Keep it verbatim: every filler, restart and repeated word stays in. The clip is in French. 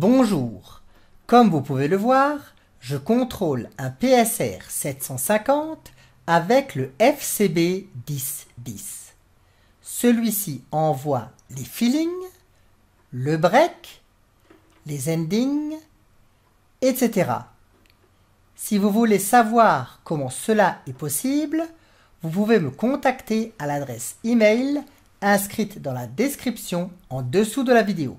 Bonjour, comme vous pouvez le voir, je contrôle un P S R sept cent cinquante avec le F C B mille dix. Celui-ci envoie les feelings, le break, les endings, et cetera. Si vous voulez savoir comment cela est possible, vous pouvez me contacter à l'adresse email inscrite dans la description en dessous de la vidéo.